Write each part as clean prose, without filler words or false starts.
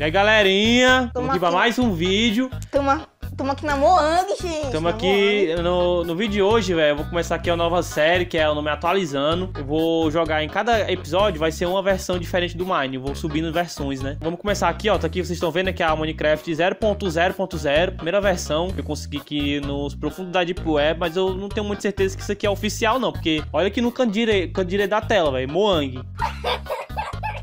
E aí, galerinha, vamos aqui pra mais um vídeo. Tamo aqui na Moang, gente. Tamo aqui no vídeo de hoje, velho. Eu vou começar aqui a nova série, que é o nome Atualizando. Eu vou jogar em cada episódio, vai ser uma versão diferente do Mine. Eu vou subindo versões, né? Vamos começar aqui, ó. Tá aqui, vocês estão vendo que é a Minecraft 0.0.0. Primeira versão que eu consegui aqui nos profundos da Deep Web, mas eu não tenho muita certeza que isso aqui é oficial, não. Porque olha aqui no canto direito da tela, velho. Moang.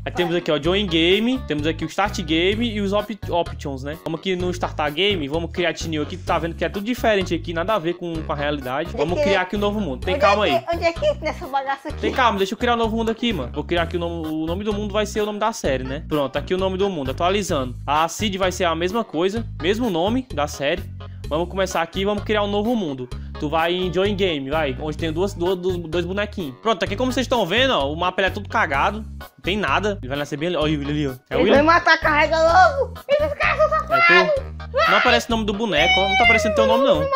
Aí temos aqui, ó, Join Game, temos aqui o Start Game e os Options, né? Vamos aqui no Startar Game, vamos criar New aqui, tá vendo que é tudo diferente aqui, nada a ver com a realidade. Vamos criar aqui um novo mundo, tem calma aí. Onde é que nessa bagaça aqui? Tem calma, deixa eu criar um novo mundo aqui, mano. Vou criar aqui o nome do mundo vai ser o nome da série, né? Pronto, aqui o nome do mundo, atualizando. A seed vai ser a mesma coisa, mesmo nome da série. Vamos começar aqui, vamos criar um novo mundo. Tu vai em Join Game, vai, onde tem dois bonequinhos. Pronto, aqui como vocês estão vendo, ó, o mapa ele é tudo cagado, não tem nada. Ele vai nascer bem ali, ó, ele ali, ó. É o William. Ele vai matar, carrega logo. Esses caras são safados. Não aparece o nome do boneco, ó, não tá aparecendo teu nome, não.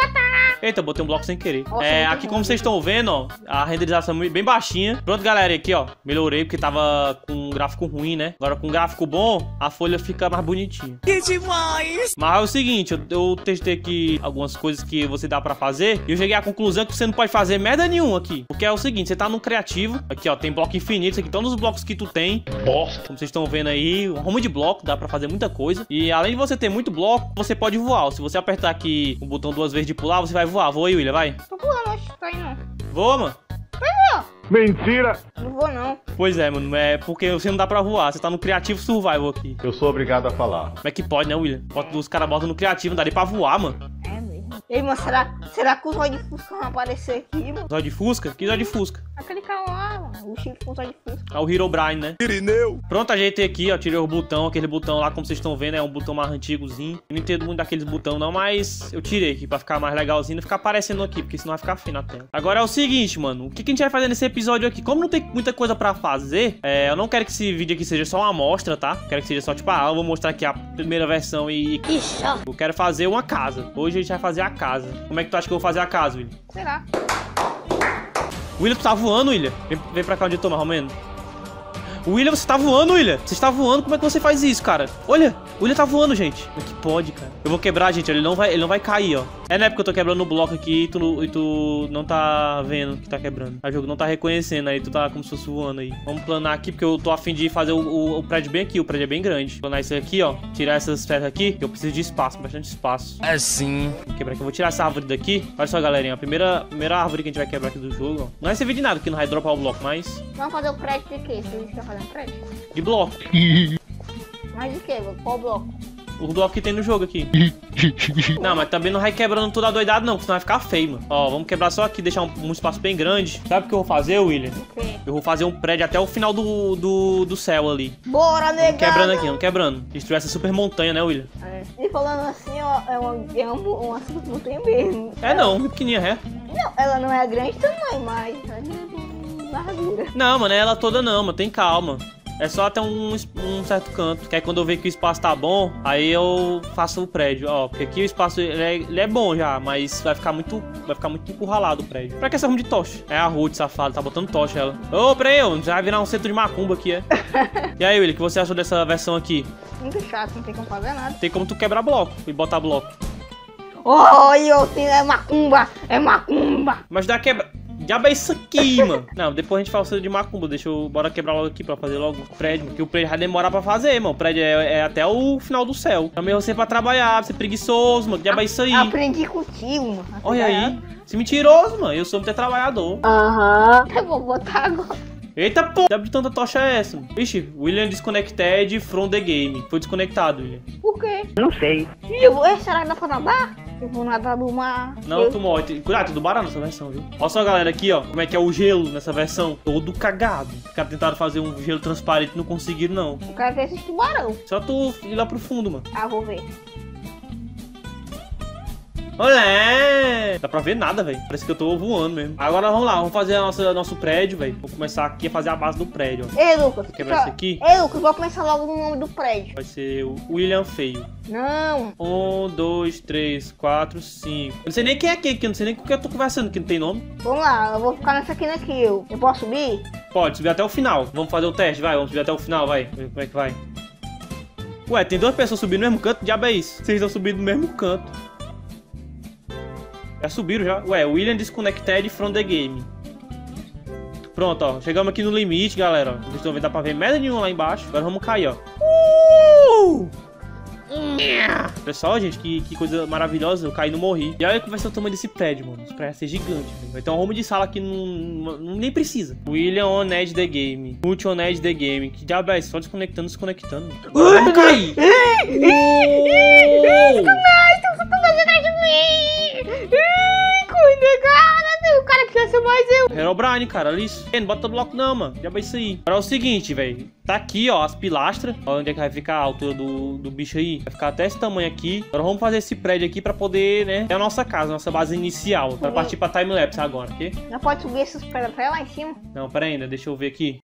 Eita, botei um bloco sem querer. É, aqui como vocês estão vendo, ó, a renderização é bem baixinha. Pronto, galera, aqui, ó, melhorei porque tava com um gráfico ruim, né? Agora com um gráfico bom, a folha fica mais bonitinha. Que demais! Mas é o seguinte, eu testei aqui algumas coisas que você dá pra fazer e eu cheguei à conclusão que você não pode fazer merda nenhuma aqui. Porque é o seguinte, você tá no criativo, aqui, ó, tem bloco infinito, aqui todos os blocos que tu tem. Bosta! Como vocês estão vendo aí, um rumo de bloco, dá pra fazer muita coisa. E além de você ter muito bloco, você pode voar. Se você apertar aqui o botão duas vezes de pular, você vai voar. Voa aí, William, vai. Tô voando, acho que tá indo. Voa, mano. Vai, voa. Mentira! Não vou, não. Pois é, mano, é porque você não dá pra voar, você tá no Creativo Survival aqui. Eu sou obrigado a falar. Como é que pode, né, William? Os caras botam no Creativo, não dá nem pra voar, mano. É mesmo. Ei, mano, será que o Zóio de Fusca vão aparecer aqui, mano? Zóio de Fusca? Que Zóio de Fusca? Aquele cara lá, mano, o Chico com Zóio de Fusca. É o Herobrine, né? Irineu! Pronto, ajeitei aqui, ó, tirei o botão, aquele botão lá, como vocês estão vendo, é um botão mais antigozinho. Eu não entendo muito daqueles botão, não, mas eu tirei aqui pra ficar mais legalzinho, não ficar aparecendo aqui, porque senão vai ficar feio na tela. Agora é o seguinte, mano, o que a gente vai fazer nesse episódio aqui? Como não tem muita coisa pra fazer, eu não quero que esse vídeo aqui seja só uma amostra, tá? Eu quero que seja só, tipo, eu vou mostrar aqui a primeira versão e... Eu quero fazer uma casa. Hoje a gente vai fazer a casa. Como é que tu acha que eu vou fazer a casa, William? Será? William, tu tá voando, William? Vem pra cá onde eu tô, mais ou menos. William, você tá voando, William? Você tá voando, como é que você faz isso, cara? Olha, o William tá voando, gente. Como é que pode, cara? Eu vou quebrar, gente, ele não vai cair, ó. É na época que eu tô quebrando o bloco aqui e tu não tá vendo que tá quebrando. O jogo não tá reconhecendo aí, tu tá como se fosse voando aí. Vamos planar aqui, porque eu tô a fim de fazer o prédio bem aqui, o prédio é bem grande. Planar isso aqui, ó, tirar essas pedras aqui, que eu preciso de espaço, bastante espaço. É sim. Vou quebrar aqui, eu vou tirar essa árvore daqui. Olha só, galerinha, a primeira árvore que a gente vai quebrar aqui do jogo, ó. Não vai servir de nada, que não vai dropar o bloco, mas... Vamos fazer o prédio de quê? De bloco. Mas de que? Qual bloco? O bloco que tem no jogo aqui. Não, mas também não vai quebrando toda a doidada não, porque senão vai ficar feio, mano. Ó, vamos quebrar só aqui, deixar um espaço bem grande. Sabe o que eu vou fazer, William? O quê? Eu vou fazer um prédio até o final do céu ali. Bora, negão! Quebrando aqui, não quebrando. Destruir essa super montanha, né, William? É. E falando assim, ó, é uma super montanha mesmo. É não, pequenininha, é? Não, ela não é grande também, mas... largura. Não, mano, é ela toda não, mano, tem calma. É só até um certo canto. Que aí quando eu ver que o espaço tá bom, aí eu faço o prédio, ó. Porque aqui o espaço, ele é bom já, mas vai ficar muito encurralado o prédio. Pra que essa rumo de tocha? É a Ruth, safada, tá botando tocha ela. Ô, peraí, já vai virar um centro de macumba aqui, é? E aí, William, o que você achou dessa versão aqui? Muito chato, não tem como fazer nada. Tem como tu quebrar bloco e botar bloco. Oh, é macumba, é macumba. Mas dá quebra... Diabo é isso aqui, mano. Não, depois a gente fala de macumba. Bora quebrar logo aqui pra fazer logo o prédio, porque o prédio vai demorar pra fazer, mano. O prédio é até o final do céu. Também você pra trabalhar, você é preguiçoso, mano. Diabo é isso aí. Aprendi contigo, mano. Olha aí. Você é mentiroso, mano. Eu sou um trabalhador. Aham. Eu vou botar agora. Eita, pô! Diabo de tanta tocha é essa, mano? Ixi, William disconnected from the game. Foi desconectado, William. Por quê? Não sei. Será que dá pra nadar? Eu vou nadar no mar. Não, tu morre. Cuidado, tu do baralho nessa versão, viu? Olha só, galera, aqui, ó. Como é que é o gelo nessa versão? Todo cagado. Os caras tentaram fazer um gelo transparente, não conseguiram, não. O cara tem esses tubarão. Só tu ir lá pro fundo, mano. Ah, vou ver. Olé! Dá pra ver nada, velho. Parece que eu tô voando mesmo. Agora vamos lá, vamos fazer nosso prédio, velho. Vou começar aqui a fazer a base do prédio, ó. Ei, Lucas. Vou quebrar isso aqui. Ei, Lucas, vou começar logo no nome do prédio. Vai ser o William Feio. Não. 1, 2, 3, 4, 5. Eu não sei nem quem é quem aqui, eu não sei nem com quem eu tô conversando, que não tem nome. Vamos lá, eu vou ficar nessa aqui, Eu posso subir? Pode, subir até o final. Vamos fazer o teste, vai. Vamos subir até o final, vai. Como é que vai? Ué, tem duas pessoas subindo no mesmo canto? Diabo é isso? Vocês estão subindo no mesmo canto. Já subiram já? Ué, William disconnected from the game. Pronto, ó. Chegamos aqui no limite, galera. Vocês estão vendo, dá pra ver merda nenhuma lá embaixo. Agora vamos cair, ó. Pessoal, gente, que coisa maravilhosa. Eu caí e não morri. E olha que vai ser o tamanho desse prédio, mano. Isso parece ser gigante. Vai ter um rumo de sala que não nem precisa. William on edge the game. Multi on edge the game. Que diabo é isso? Só desconectando, desconectando. Vamos cair! Herobrine, cara, olha isso. Não bota bloco não, mano. Já vai isso aí. Agora é o seguinte, velho. Tá aqui, ó, as pilastras. Olha onde é que vai ficar a altura do bicho aí. Vai ficar até esse tamanho aqui. Agora vamos fazer esse prédio aqui pra poder, né? É a nossa casa, nossa base inicial. Pra partir pra timelapse agora, ok? Não pode subir esses prédios lá em cima. Não, pera ainda, deixa eu ver aqui.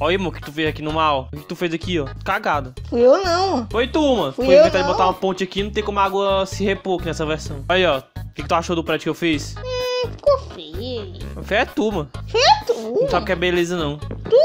Olha, irmão, o que tu fez aqui no mal? O que tu fez aqui, ó? Cagado. Fui eu não. Foi tu, mano. Foi inventar de botar uma ponte aqui, não tem como a água se repor nessa versão. Aí, ó. O que tu achou do prédio que eu fiz? Ficou feio. Feio é tu, mano. Feio é tu. Não sabe o que é beleza, não.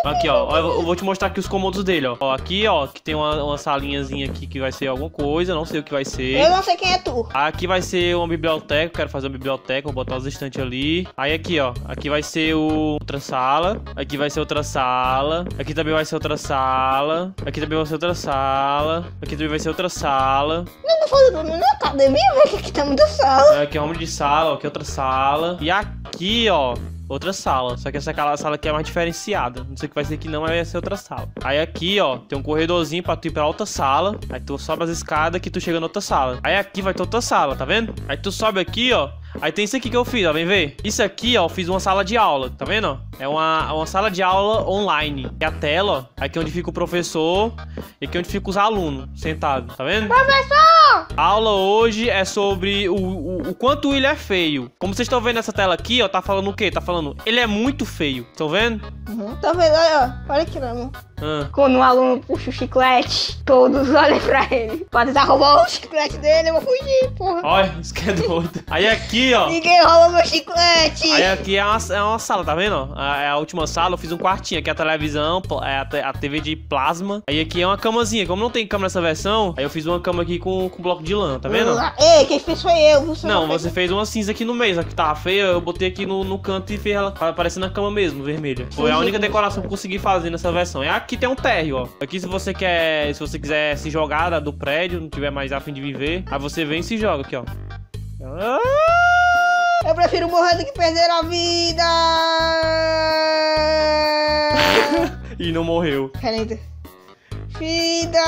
Aqui, ó, eu vou te mostrar aqui os cômodos dele, ó. Ó, aqui, ó, que tem uma salinhazinha aqui que vai ser alguma coisa, não sei o que vai ser. Eu não sei quem é tu. Aqui vai ser uma biblioteca, eu quero fazer uma biblioteca, vou botar os estantes ali. Aí aqui, ó, aqui vai ser outra sala, aqui vai ser outra sala, aqui também vai ser outra sala, aqui também vai ser outra sala, aqui também vai ser outra sala. Não, não falei pra mim na academia, velho, que aqui tá muita sala. Aqui é um de sala, ó, aqui é outra sala. E aqui, ó... outra sala, só que essa sala aqui é mais diferenciada. Não sei o que vai ser aqui não, mas vai ser outra sala. Aí aqui, ó, tem um corredorzinho pra tu ir pra outra sala. Aí tu sobe as escadas que tu chega na outra sala. Aí aqui vai ter outra sala, tá vendo? Aí tu sobe aqui, ó. Aí tem isso aqui que eu fiz, ó, vem ver. Isso aqui, ó, eu fiz uma sala de aula, tá vendo, ó? É uma sala de aula online. É a tela, ó, aqui é onde fica o professor. E aqui é onde fica os alunos, sentados, tá vendo? Professor! A aula hoje é sobre o quanto o William é feio. Como vocês estão vendo nessa tela aqui, ó, tá falando o quê? Tá falando, ele é muito feio, estão vendo? Uhum, tá vendo, olha, ó, olha aqui, não. Quando um aluno puxa o chiclete, todos olham pra ele. Pra tentar roubar o chiclete dele, eu vou fugir, porra. Olha, isso que é doido. Aí aqui... ó. Ninguém rola meu chiclete. Aí aqui é uma sala, tá vendo? É a última sala, eu fiz um quartinho. Aqui é a televisão, é a TV de plasma. Aí aqui é uma camazinha. Como não tem cama nessa versão, aí eu fiz uma cama aqui com bloco de lã, tá vendo? Ei, quem fez foi eu. Você não, você fez uma cinza aqui no meio, só que tava feia. Eu botei aqui no canto e fiz ela aparecendo na cama mesmo, vermelha. Foi a única decoração que eu consegui fazer nessa versão. E aqui tem um térreo, ó. Aqui se você quiser se jogar do prédio, não tiver mais a fim de viver, aí você vem e se joga aqui, ó. Eu prefiro morrer do que perder a vida! E não morreu. Peraí. Vida!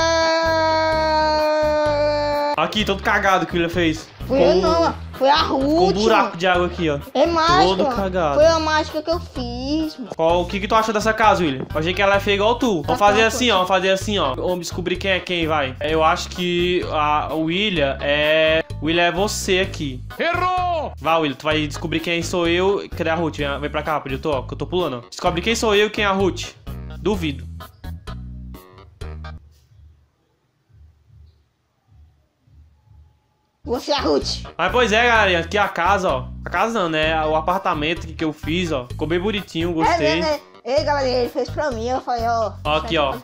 Aqui, todo cagado que ele fez. Foi eu não, foi a Ruth. Com um buraco de água aqui, ó. É mágica. Todo cagado. Foi a mágica que eu fiz, mano. O que tu acha dessa casa, William? Eu achei que ela é feia igual tu. Vamos fazer assim, ó. Vamos fazer assim, ó. Vamos descobrir quem é quem, vai. Eu acho que a William é... William é você aqui. Errou! Vai, William. Tu vai descobrir quem sou eu. Cadê a Ruth? Vem pra cá, rapaz. Eu tô, ó. Que eu tô pulando, ó. Descobre quem sou eu e quem é a Ruth. Duvido. Você é a Ruth. Mas pois é, galera, aqui a casa, ó. A casa não, né? O apartamento que eu fiz, ó. Ficou bem bonitinho, gostei. Ei, galera, ele fez pra mim, eu falei, ó. Ó, aqui, ó.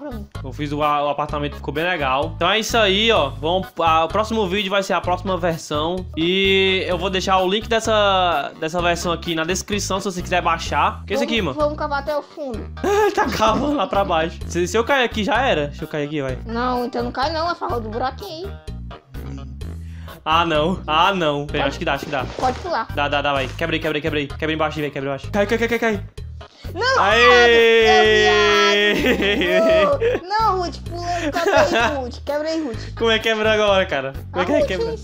Eu fiz o apartamento, ficou bem legal. Então é isso aí, ó. Vamos, o próximo vídeo vai ser a próxima versão. E eu vou deixar o link dessa versão aqui na descrição, se você quiser baixar. Que é isso aqui, mano? Vamos cavar até o fundo. Tá cavando lá pra baixo. Se eu cair aqui, já era. Deixa eu cair aqui, vai. Não, então não cai não, é farrou do buraquinho, hein? Ah, não. Ah, não. Pera, acho que dá. Pode pular. Dá, vai. Quebrei. Quebra embaixo, velho. Quebra embaixo. Cai. Não, Ruth! Não, Ruth, pulou. Quebrei, Ruth. Como é que quebra agora, cara? Como é que quebra?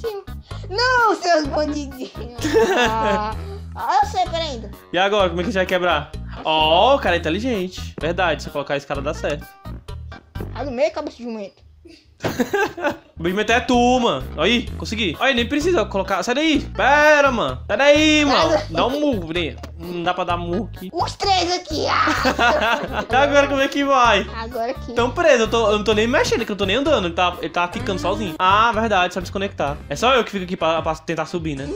Não, seus bandidinhos. Ah, eu sei, peraí. E agora, como é que a gente vai quebrar? Ó, o cara é inteligente. Verdade, se eu colocar esse cara dá certo. Ah, no meio, cabeça de jumento. O movimento é tu, mano. Aí, consegui. Aí, nem precisa colocar. Sai daí. Pera, mano. Sai daí, mano. Dá um murro, né? Não dá pra dar murro aqui. Os três aqui. Agora como é que vai? Agora aqui. Tão preso. Eu não tô nem mexendo, que eu não tô nem andando. Ele tá ficando sozinho. Ah, verdade. Só desconectar. É só eu que fico aqui pra tentar subir, né?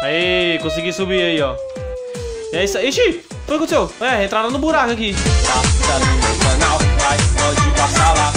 Aí, consegui subir aí, ó. E é isso aí. Ixi, o que aconteceu? É, entraram no buraco aqui. Passa no meu canal, vai, pode passar lá.